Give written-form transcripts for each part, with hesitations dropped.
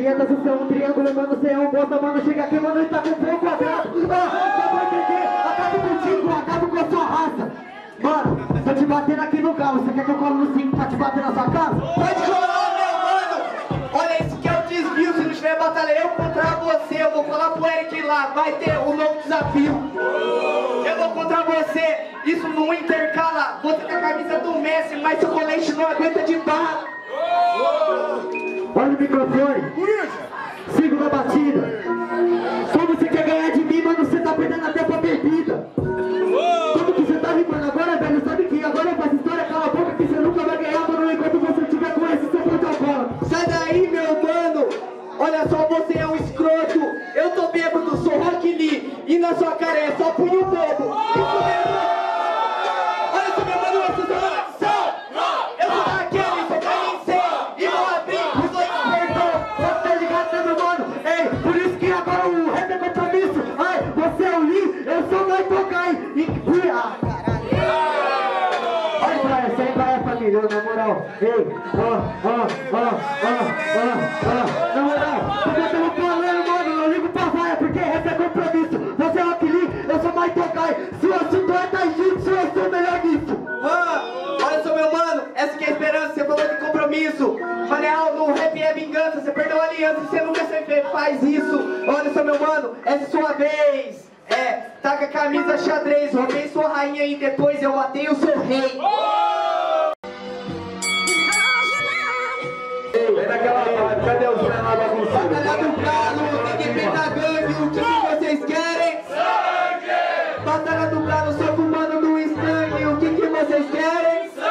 tretas, o seu é um triângulo, mano, você é um bosta, mano, chega aqui, mano, e tá com três quadrados. Mano, só pra entender, acabo contigo, acabo com a sua raça. Mano, tô te batendo aqui no carro, você quer que eu colo no 5 pra te bater na sua casa? Pode colar, meu mano! Olha, esse que é o desvio, se não tiver batalha eu contra você, eu vou falar pro Eric lá, vai ter um novo desafio. Eu vou contra você, isso não intercala, você tem a camisa do Messi, mas seu colete não aguenta de barra. Olha o microfone, sigo na batida. Como você quer ganhar de mim, mano, você tá perdendo até pra bebida. Como que você tá rimando agora, velho, sabe que agora eu faço história, cala a boca que você nunca vai ganhar, mano, enquanto você tiver com esse seu protocolo. Sai daí, meu mano, olha só, você é um escroto, eu tô bêbado, sou Rock Lee, e na sua cara é só punho bobo. Isso mesmo. Maitokai e Kyubi. Olha pra essa aí, vai, família, na moral. Ei, na moral, porque eu tava falando, mano, não ligo pra vaia, porque esse é compromisso. Você é Rock Lee, eu sou Maitokai. Se o assunto é taijutsu, eu sou melhor nisso. Olha só, meu mano, essa que é a esperança, você falou de compromisso. Mano, no rap é vingança, você perdeu a aliança e você nunca sempre faz isso. Olha só, meu mano, essa é sua vez. É, taca a camisa xadrez, roubei sua rainha e depois eu matei o seu rei. É naquela hora, cadê os caras lá bagunçados? Batalha do Galo, tem que pegar gangue, o que vocês querem? Sangue! Batalha do Galo, só fumando no estanque, o que vocês querem? Sangue!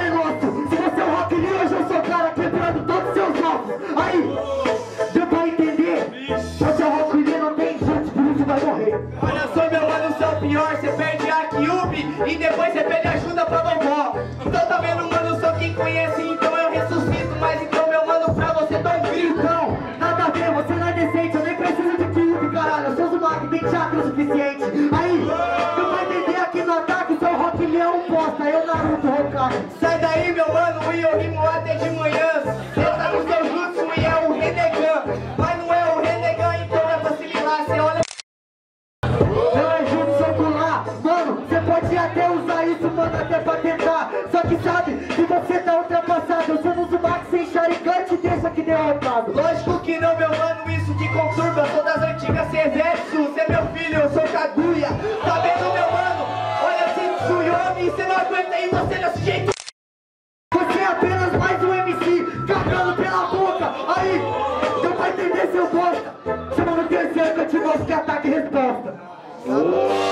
é nosso. Se você é o Rock Lee, hoje eu sou o cara quebrando todos os seus ovos. Aí, deu pra entender? Se você é o Rock Lee, não tem chance, por isso vai morrer. Olha só, meu mano, você é o pior, você perde a Kyubi e depois você pede ajuda pra vovó. Então tá vendo, mano, só quem conhece, então eu ressuscito. Mas então, meu mano, pra você dá um gritão. Nada a ver, você não é decente, eu nem preciso de Kyubi, caralho. Eu sou Zubaco, tem chakra o suficiente. Aí, tu vai entender aqui no ataque, seu Rock Lee é um bosta, eu Naruto, Hokage. Sai daí, meu mano, e eu rimo até de manhã. Você tá no seu jutsu e é o Renegan. Mas não é o Renegan, então é pra assimilar, você olha... Não é jutsu ocular, mano, você pode até usar isso, mano, até pra tentar. Só que sabe, se você tá ultrapassado, eu sou no Zubaco sem Sharingan, te deixa aqui derrotado. Lógico que não, meu mano, isso te conturba, eu sou das antigas, você é meu filho, eu sou Kaguya. Tá vendo, meu mano? Olha assim, Tsuyomi, você não aguenta aí, você não é sujeito. Você é apenas mais um MC, cagando pela boca. Aí, você vai entender, seu bosta. Chama no terceiro que eu te mostro que ataque e resposta.